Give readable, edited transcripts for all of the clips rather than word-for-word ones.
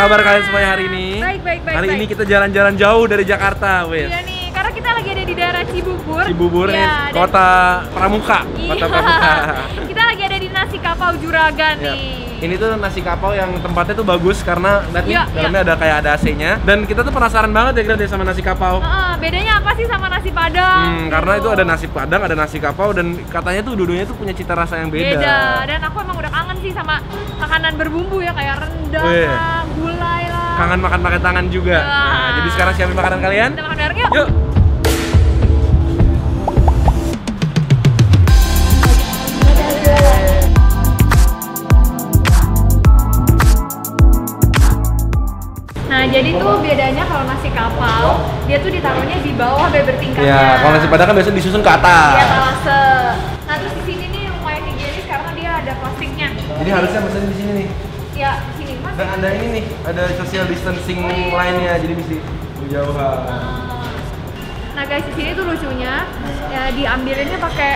kabar kalian semuanya hari ini? Baik. Hari ini kita jalan-jalan jauh dari Jakarta, wes. Iya nih, karena kita lagi ada di daerah Cibubur. Cibubur ya, nih, kota pramuka. Kita lagi ada di Nasi Kapau Juragan nih. Ini tuh nasi kapau yang tempatnya tuh bagus karena dalamnya ada kayak ada AC-nya. Dan kita tuh penasaran banget ya deh sama nasi kapau. Bedanya apa sih sama nasi padang? Karena itu ada nasi padang, ada nasi kapau, dan katanya tuh dua-duanya tuh punya cita rasa yang beda. Dan aku emang udah kangen sih sama makanan berbumbu ya, kayak rendang lah, gulai lah. Kangen makan pakai tangan juga. Nah, jadi sekarang siapin makanan kalian. Kita makan bareng yuk. Nah, jadi tuh bedanya kalau nasi kapau, dia tuh ditaruhnya di bawah beber tingkatnya. Iya, kalau nasi padang kan biasanya disusun ke atas. Iya, talase. Nah, terus di sini nih lumayan higienis karena dia ada plastiknya. Jadi harusnya pesan di sini nih. Iya, di sini Mas. Dan ada ini nih, ada social distancing lainnya, jadi mesti menjauhan. Nah, guys, di sini tuh lucunya ya diambilinnya pakai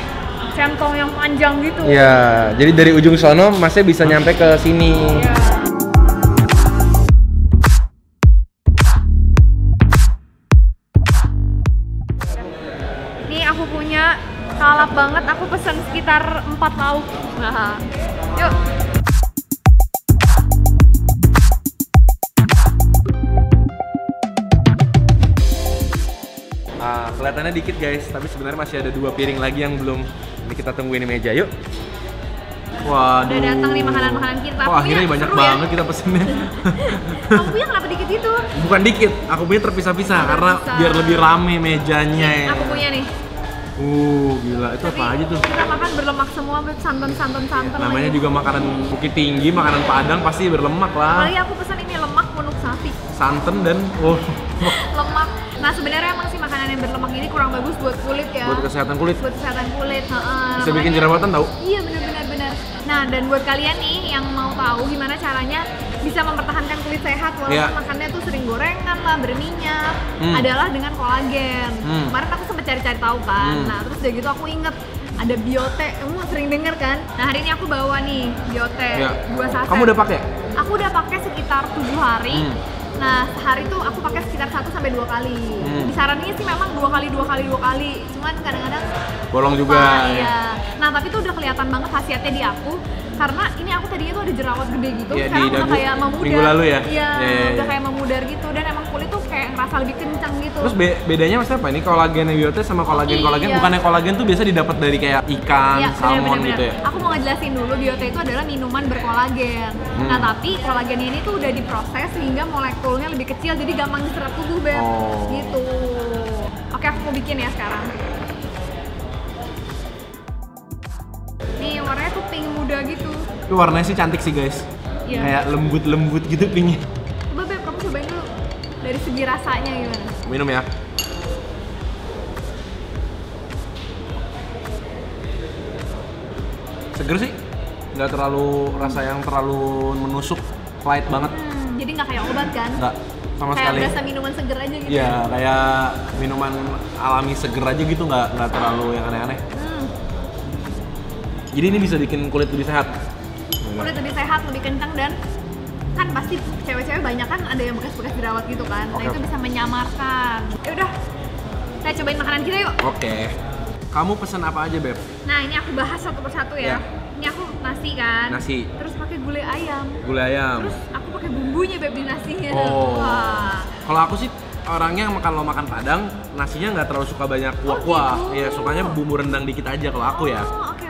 centong yang panjang gitu. Iya, jadi dari ujung sono masnya bisa nyampe ke sini. Ya. Aku punya kalap banget, aku pesen sekitar 4 lauk. Nah, yuk. Kelihatannya dikit guys, tapi sebenarnya masih ada 2 piring lagi yang belum. Ini kita tungguin di meja, yuk. Waduh. Udah datang nih makanan-makanan kita. Kok akhirnya banyak banget kita pesennya. Kamu punya kenapa dikit itu? Bukan dikit, aku punya terpisah-pisah karena biar lebih rame mejanya. Ya. Aku punya nih. Gila, itu tapi apa aja tuh? Kita makan berlemak semua, santan. Namanya juga makanan Bukit Tinggi, makanan Padang pasti berlemak lah. Apalagi aku pesan ini lemak bunuk sapi. Santan dan lemak. Nah, sebenarnya emang sih makanan yang berlemak ini kurang bagus buat kulit ya. Buat kesehatan kulit. Buat kesehatan kulit. Bisa bikin jerawatan tau? Iya, benar. Nah, dan buat kalian nih yang mau tahu gimana caranya bisa mempertahankan kulit sehat walaupun makannya tuh sering gorengan lah, berminyak, adalah dengan kolagen. Kemarin aku sempet cari-cari tahu kan. Nah, terus udah gitu aku inget ada Biote. Kamu sering denger kan? Nah, hari ini aku bawa nih Biote 2 saset. Kamu udah pakai? Aku udah pakai sekitar 7 hari. Nah, sehari tuh aku pakai sekitar 1-2 kali. Disarannya sih memang 2 kali. Cuman kadang-kadang bolong juga. Iya. Nah, tapi tuh udah kelihatan banget khasiatnya di aku karena ini aku tadinya tuh ada jerawat gede gitu. Sekarang udah kayak memudar. Minggu lalu ya? Iya, udah kayak memudar gitu dan emang kulit tuh kayak ngerasa lebih kencang gitu. Terus bedanya maksudnya apa? Ini kolagen Biote sama kolagen-kolagen bukannya kolagen tuh biasa didapat dari kayak ikan, salmon gitu ya? Aku mau ngejelasin dulu, Biote itu adalah minuman berkolagen. Nah, tapi kolagen ini tuh udah diproses hingga molekulnya lebih kecil jadi gampang diserap tubuh, Beb. Gitu. Oke, aku mau bikin ya sekarang. Nih, warnanya tuh pink muda gitu. Itu warnanya sih cantik sih guys. Kayak lembut-lembut gitu pinknya. Coba Beb, kamu cobain dulu dari segi rasanya gimana? Minum ya. Seger sih, nggak terlalu rasa yang terlalu menusuk, light banget. Jadi nggak kayak obat kan? Nggak, sama kayak sekali. Kayak berasa minuman seger aja gitu. Iya, kayak minuman alami seger aja gitu, nggak terlalu yang aneh-aneh. Jadi ini bisa bikin kulit lebih sehat. Kulit lebih sehat, lebih kencang, dan kan pasti cewek-cewek banyak kan ada yang bekas-bekas jerawat gitu kan. Nah, itu bisa menyamarkan. Ya udah, kita cobain makanan kita yuk. Oke. Kamu pesan apa aja, Beb? Nah, ini aku bahas satu persatu ya. Ini aku nasi kan. Nasi. Terus pakai gulai ayam. Gulai ayam. Terus aku pakai bumbunya, Beb, di nasinya. Kalau aku sih orangnya kalau makan padang, nasinya nggak terlalu suka banyak kuah-kuah. Iya, sukanya bumbu rendang dikit aja kalau aku ya. Oke.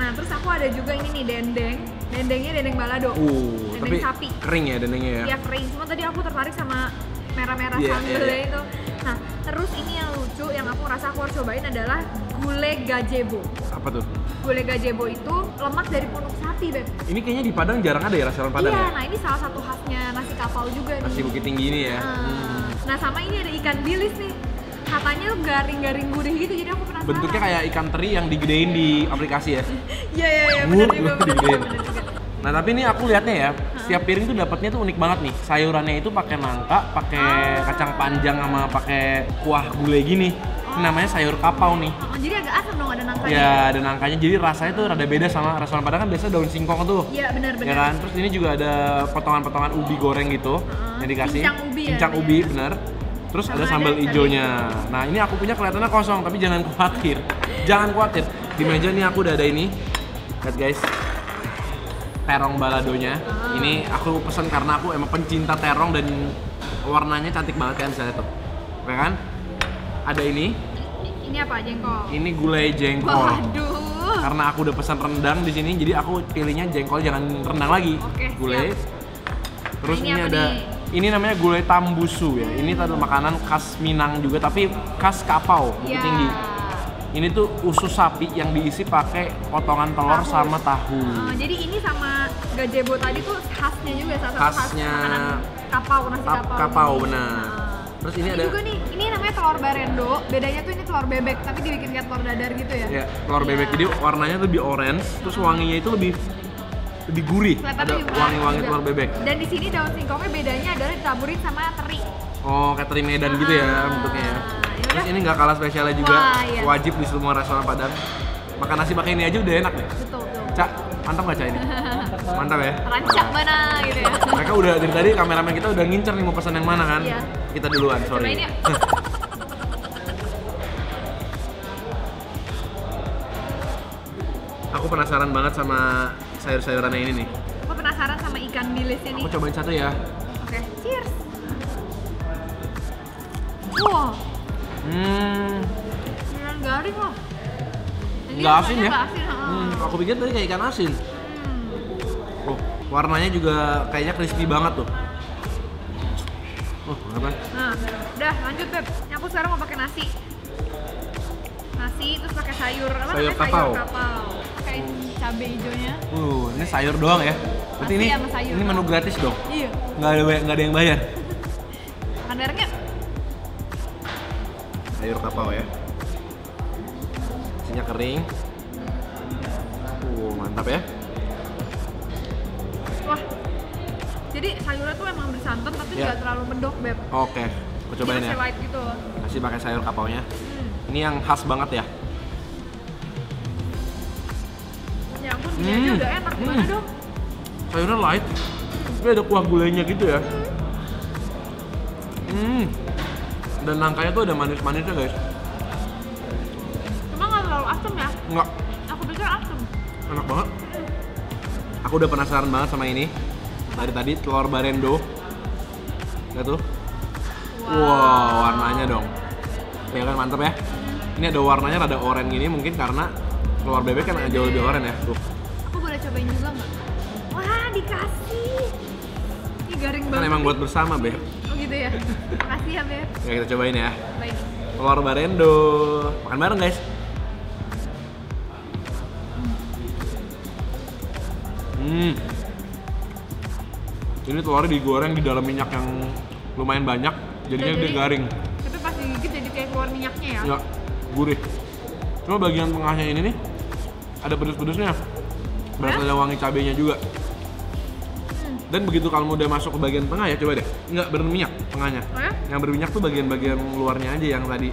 Nah, terus aku ada juga ini nih dendeng. Dendengnya dendeng balado. Dendeng tapi sapi. Kering ya dendengnya ya? Iya, kering. Cuma tadi aku tertarik sama merah-merah sambelnya itu. Nah, terus ini yang lucu yang aku ngerasa aku harus cobain adalah gulai gajebo. Apa tuh? Gulai gajebo itu lemak dari punuk sapi, Beb. Ini kayaknya di Padang jarang ada ya restoran Padang ya? Iya, nah ini salah satu khasnya nasi kapau juga nih. Nasi Bukit Tinggi ini ya? Nah, sama ini ada ikan bilis nih. Katanya tuh garing-garing gurih gitu, jadi aku penasaran. Bentuknya kayak ikan teri yang digedein di aplikasi ya? Iya, bener juga. Nah, tapi ini aku lihatnya ya, setiap piring tuh dapatnya tuh unik banget nih. Sayurannya itu pakai nangka, pakai kacang panjang sama pakai kuah gulai gini. namanya sayur kapau nih. Jadi agak asam dong, ada nangkanya. Ya, ada nangkanya. Jadi rasanya tuh rada beda sama restoran Padang kan biasa daun singkong tuh. Iya, benar. Ya kan? Terus ini juga ada potongan-potongan ubi goreng gitu yang dikasih. Pincang ubi, bener. Terus sama ada sambal hijaunya. Nah, ini aku punya kelihatannya kosong, tapi jangan khawatir. Jangan khawatir. Di meja nih aku udah ada ini. Lihat guys. Terong baladonya, ini aku pesen karena aku emang pencinta terong dan warnanya cantik banget kan, misalnya tuh ya kan? Ada ini. Ini apa? Jengkol? Ini gulai jengkol. Waduh. Karena aku udah pesan rendang di sini, jadi aku pilihnya jengkol, jangan rendang lagi. Oke, gulai. Siap. Terus ini ada, ini namanya gulai tambusu ya. Ini tuh makanan khas Minang juga, tapi khas Kapau, Bukit Tinggi. Ini tuh usus sapi yang diisi pakai potongan telur sama tahu. Jadi ini sama gajebo tadi tuh khasnya juga, khasnya Kapau, nasi Kapau. Benar. Terus ini ada juga nih, ini namanya telur barendo. Bedanya tuh ini telur bebek, tapi dibikin kayak telur dadar gitu ya. Iya, telur bebek. Jadi warnanya lebih orange, terus wanginya itu lebih gurih. Ada wangi-wangi telur bebek. Dan di sini daun singkongnya bedanya adalah ditaburin sama teri. Oh, kayak teri Medan gitu ya bentuknya ya. Terus ini nggak kalah spesialnya juga, wajib di semua restoran Padang. Makan nasi pakai ini aja udah enak deh. Betul. Cak, mantap nggak Cak ini? Mantap ya? Rancak mana gitu ya. Mereka udah dari tadi, kameramen kita udah ngincer nih mau pesan yang mana kan? Iya. Kita duluan, sorry. Ini. Aku penasaran banget sama sayur-sayurannya ini nih. Aku penasaran sama ikan bilisnya nih. Aku cobain satu ya. Oke, cheers. Wow. Beneran garing loh. Nggak asin ya? Aku pikir tadi kayak ikan asin. Oh, warnanya juga kayaknya crispy banget tuh. Oh, apa? Nah, udah lanjut Beb. Aku sekarang mau pakai nasi. Nasi terus pakai sayur apa? Sayur kapau. Pakai cabe hijaunya. Ini sayur doang ya. Berarti ini menu gratis dong. Iya. Nggak ada yang bayar. Kandarnya sayur kapau ya, isinya kering. Mantap ya. Wah, jadi sayurnya tuh emang bersantan tapi nggak terlalu mendok Beb. Oke, aku cobain ya. Gitu. Kasih pakai sayur kapaunya. Ini yang khas banget ya. Ya ampun, dia aja udah enak banget dong. Sayurnya light, tapi ada kuah gulainya gitu ya. Dan nangkanya tuh ada manis-manisnya guys. Cuma nggak terlalu asem ya? Nggak. Aku pikir asem. Enak banget. Aku udah penasaran banget sama ini. Dari tadi telur barendo. Lihat tuh. Wow, warnanya dong. Ya kan mantep ya. Ini ada warnanya rada oranye gini mungkin karena telur bebek kan jauh lebih oranye ya. Tuh. Aku boleh cobain juga nggak? Wah, dikasih. Ini garing banget. Kan emang buat bersama Beb. Gitu ya. Makasih ya, Beb. Ya, kita cobain ya. Baik. Telur barendo. Makan bareng, guys. Ini telurnya digoreng di dalam minyak yang lumayan banyak, jadinya dia garing. Tapi pas digigit jadi kayak keluar minyaknya ya. Iya, gurih. Cuma bagian tengahnya ini nih ada pedes-pedesnya. Berasa ada wangi cabenya juga. Dan begitu kalau udah masuk ke bagian tengah ya, coba deh, nggak berminyak tengahnya. Yang berminyak tuh bagian-bagian luarnya aja yang tadi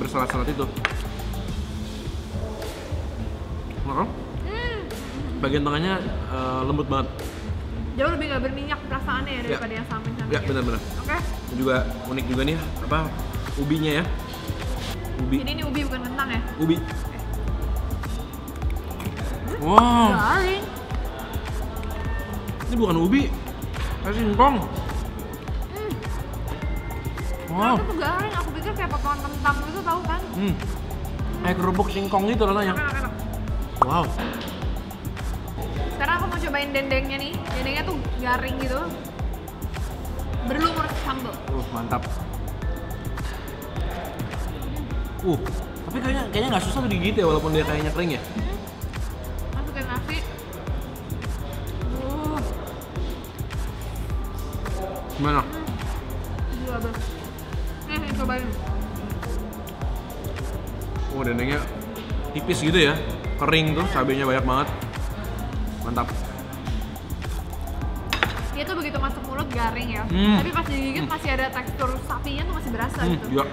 berselat-selat itu. Bagian tengahnya lembut banget. Jauh lebih nggak berminyak perasaannya ya daripada yang samping-samping. Ya benar-benar. Oke. Juga unik juga nih apa ubinya ya? Ubi. Jadi ini ubi bukan kentang ya? Ubi. Wow. Garing. Ini bukan ubi, kayak singkong. Wow. Nah, itu garing, aku pikir kayak potongan kentang gitu tau kan? Kayak kerupuk singkong gitu rasanya. Enak. Wow. Sekarang aku mau cobain dendengnya nih. Dendengnya tuh garing gitu. Berlumur sambal. Mantap. Tapi kayaknya nggak susah tuh digigit ya walaupun dia kayaknya kering ya. Masukin nasi. Gimana? Gila Beb. Nih, cobain. Dendengnya tipis gitu ya. Kering tuh, cabenya banyak banget. Mantap. Dia tuh begitu masuk mulut garing ya. Tapi pas digigit masih ada tekstur sapinya tuh masih berasa gitu. Iya.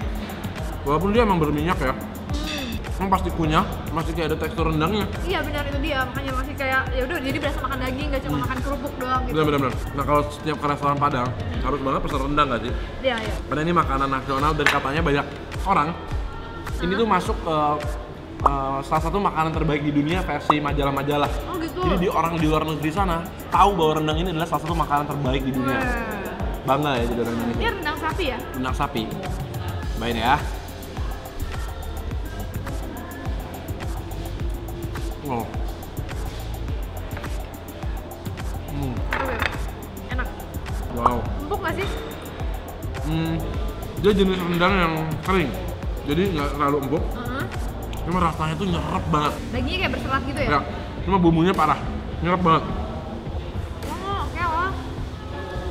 Walaupun dia emang berminyak ya, emang pasti kunyah, masih kayak ada tekstur rendangnya. Iya benar, itu dia, makanya masih kayak ya udah, jadi berasa makan daging, gak cuma makan kerupuk doang gitu. Benar-benar. Nah kalau setiap ke restoran Padang harus banget pesan rendang gak sih? Iya, iya. Karena ini makanan nasional dan katanya banyak orang ini tuh masuk ke salah satu makanan terbaik di dunia versi majalah-majalah. Oh gitu. Jadi di orang di luar negeri sana tahu bahwa rendang ini adalah salah satu makanan terbaik di dunia. Bangga ya jadi orang Indonesia. Ini rendang sapi ya? Rendang sapi. Main ya. Oh. Enak. Wow. Empuk nggak sih? Dia jenis rendang yang kering, jadi nggak terlalu empuk. Cuma rasanya tuh nyerep banget. Dagingnya kayak berserat gitu ya? Ya. Cuma bumbunya parah, nyerep banget. Oh, oke lah.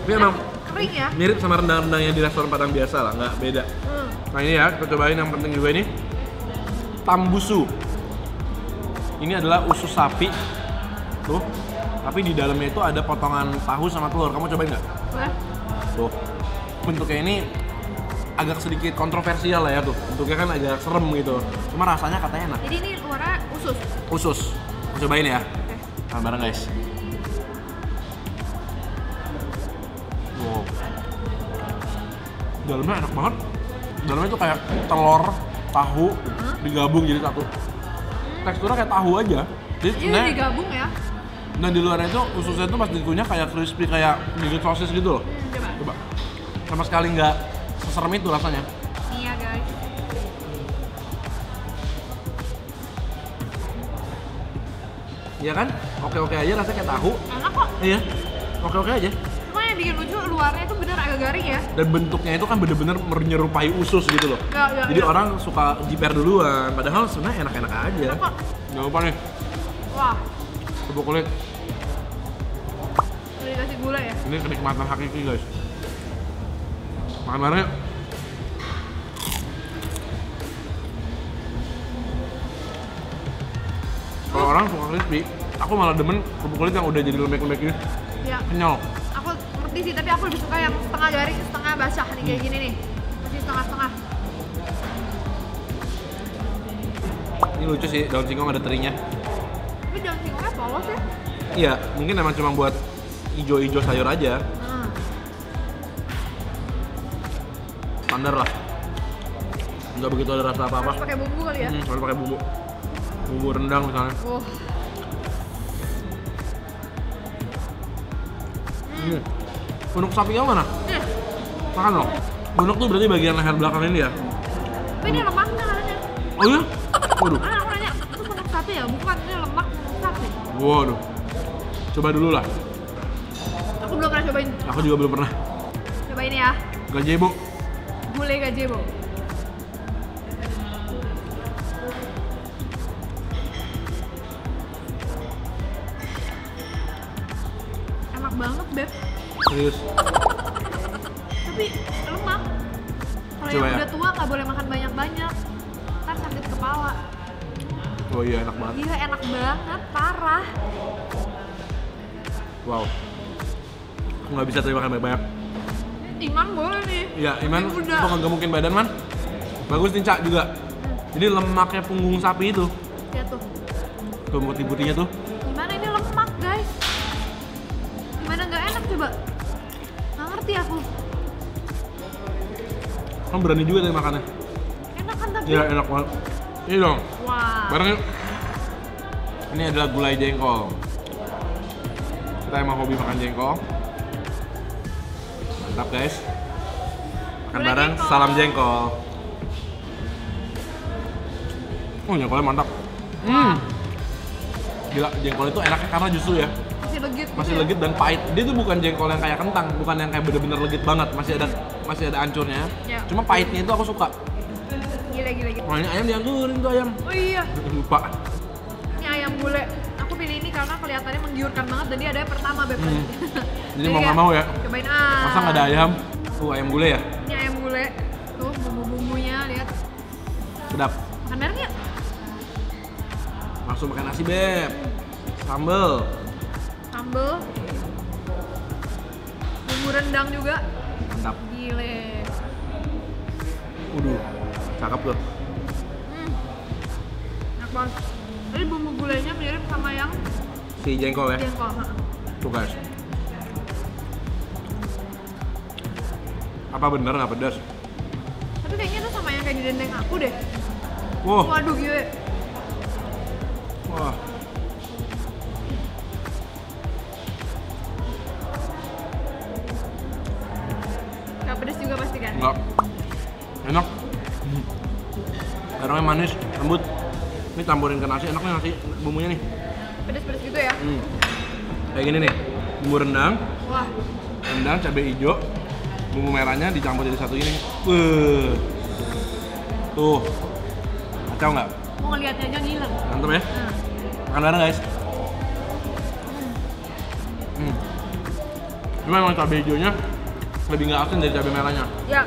Tapi emang kering ya? Mirip sama rendang-rendang yang di restoran Padang biasa lah, nggak beda. Nah ini ya, kita cobain yang penting juga ini, tambusu. Ini adalah usus sapi, tuh. Tapi di dalamnya itu ada potongan tahu sama telur. Kamu cobain nggak? Boleh. Tuh, bentuknya ini agak sedikit kontroversial lah ya tuh. Bentuknya kan agak serem gitu. Cuma rasanya katanya enak. Jadi ini luarnya usus. Usus. Mau cobain ya? Oke. Makan bareng guys. Wow. Dalamnya enak banget. Dalamnya itu kayak telur, tahu digabung jadi satu. Teksturnya kayak tahu aja, jadi sebenarnya digabung ya. Dan di luarnya itu ususnya itu pas dikunyah kayak crispy, kayak gigit sosis gitu loh. Coba. Sama sekali nggak seserem itu rasanya. Iya guys. Iya kan? Oke-oke aja rasanya kayak tahu. Enak kok. Iya. Oke-oke aja. Cuma yang bikin lucu luarnya itu bener agak garing ya. Dan bentuknya itu kan bener-bener menyerupai usus gitu loh. Ya, jadi orang suka jiper duluan, padahal sebenarnya enak-enak aja. Enak kok. Jangan lupa nih. Wah. Kerupuk kulit. Udah dikasih gula ya? Ini kenikmatan hakiki guys. Makan bareng yuk. Kalau orang suka crispy, aku malah demen kerupuk kulit yang udah jadi lembek-lembek ini. Iya. Kenyal. Sih, tapi aku lebih suka yang setengah garing, setengah basah nih kayak gini nih, masih setengah-setengah. Ini lucu sih, daun singkong ada terinya. Tapi daun singkongnya polos ya? Iya, mungkin emang cuma buat ijo-ijo sayur aja. Standar lah, nggak begitu ada rasa apa-apa. Harus pakai bumbu kali ya? Harus pakai bumbu, bumbu rendang misalnya. Bunuk sapi kamu mana? Makan loh. Bunuk tuh berarti bagian leher belakang ini ya? Tapi ini lemaknya katanya. Oh iya? Waduh. Karena aku nanya, itu bunuk sapi ya? Bukan, ini lemak bunuk sapi. Waduh. Coba dulu lah. Aku belum pernah cobain. Aku juga belum pernah. Cobain ya. Gajebo. Gulai gajebo. Enak banget, Beb. Serius. Tapi lemak. Kalau yang udah tua nggak boleh makan banyak-banyak, ntar sakit kepala. Oh iya enak banget. Iya enak banget, parah. Wow. Aku nggak bisa terima makan banyak-banyak. Iman boleh nih. Iya Iman. Kok nggak mungkin badan man? Bagus nih Cak juga. Jadi lemaknya punggung sapi itu. Iya tuh. Tuh putih-putihnya tuh. Gimana ini lemak guys? Gimana nggak enak coba? Aku. Kamu berani juga tadi makannya. Enak kan tapi? Iya enak banget. Ini dong. Wah. Bareng yuk. Ini adalah gulai jengkol. Kita emang hobi makan jengkol. Mantap guys. Makan gulai bareng. Jengkol. Salam jengkol. Oh jengkolnya mantap. Gila jengkol itu enaknya karena justru ya. Masih legit dan pahit. Dia tuh bukan jengkol yang kayak kentang, bukan yang kayak bener-bener legit banget. Masih ada ancurnya. Ya. Cuma pahitnya itu aku suka. Gila. Oh, ini ayam dianggurin tuh ayam. Oh iya. Lupa. Ini ayam gulai. Aku pilih ini karena kelihatannya menggiurkan banget dan dia ada yang pertama Beb. Jadi mau nggak mau ya. Cobain ah. Masa nggak ada ayam? Ayam gulai ya. Ini ayam gulai. Tuh bumbu-bumbunya lihat. Sedap. Makan bareng yuk. Langsung makan nasi Beb. Sambel, bumbu rendang juga. Mantap. Gile. Waduh. Cakep tuh. Enak banget. Jadi bumbu gulainya mirip sama yang si jengkol ya? Jengkol, ha. Tuh guys. Apa bener nggak pedas? Tapi kayaknya tuh sama yang kayak di dendeng aku deh. Wow. Waduh gue. Wah. Nggak pedas juga pasti kan? Nggak. Enak. Garangnya manis, lembut. Ini tamburin ke nasi, enak nih nasi bumbunya nih. Pedas-pedas gitu ya? Kayak gini nih, bumbu rendang. Wah. Rendang, cabai hijau, bumbu merahnya dicampur jadi satu ini. Tuh, kacau nggak? Mau ngeliatnya aja ngiler. Mantap ya? Makan bareng guys. Cuma emang cabai hijaunya lebih nggak asin dari cabai merahnya. Ya.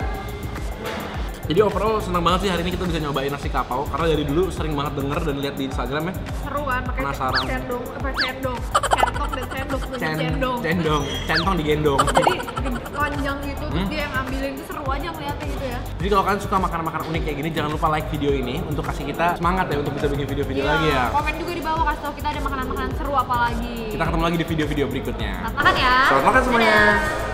Jadi overall senang banget sih hari ini kita bisa nyobain nasi kapau karena dari dulu sering banget denger dan lihat di Instagram ya. Seru kan, pakai cendong, centong dan sendok, cendong, centong digendong. Jadi panjang gitu, dia yang ambilin itu seru aja ngeliatnya gitu ya. Jadi kalau kalian suka makanan-makanan unik kayak gini, jangan lupa like video ini untuk kasih kita semangat ya untuk bisa bikin video-video lagi ya. Komen juga di bawah kasih tau kita ada makanan-makanan seru apa lagi. Kita ketemu lagi di video-video berikutnya. Selamat makan ya. Selamat makan semuanya.